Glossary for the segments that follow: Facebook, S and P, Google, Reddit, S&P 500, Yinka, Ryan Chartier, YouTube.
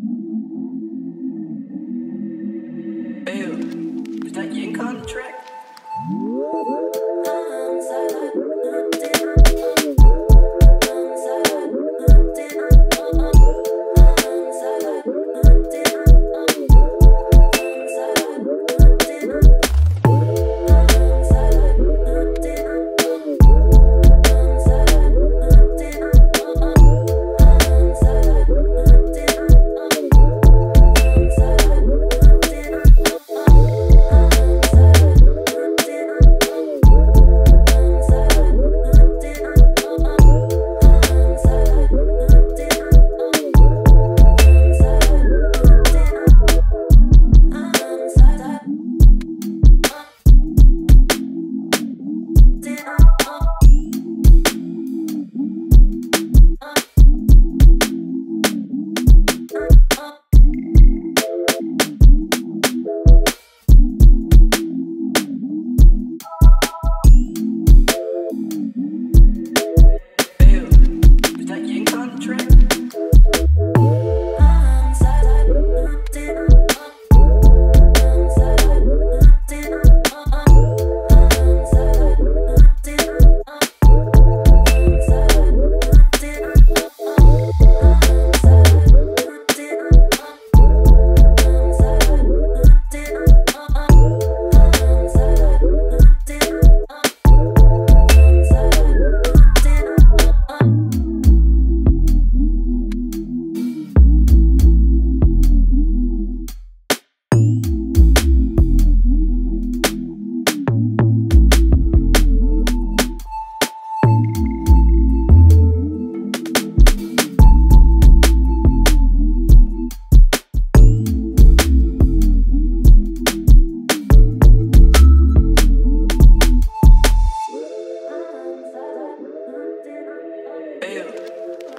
Ew, is that Yinka on the track?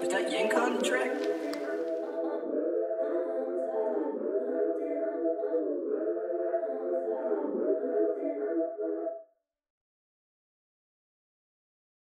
Is that Yinka on the track?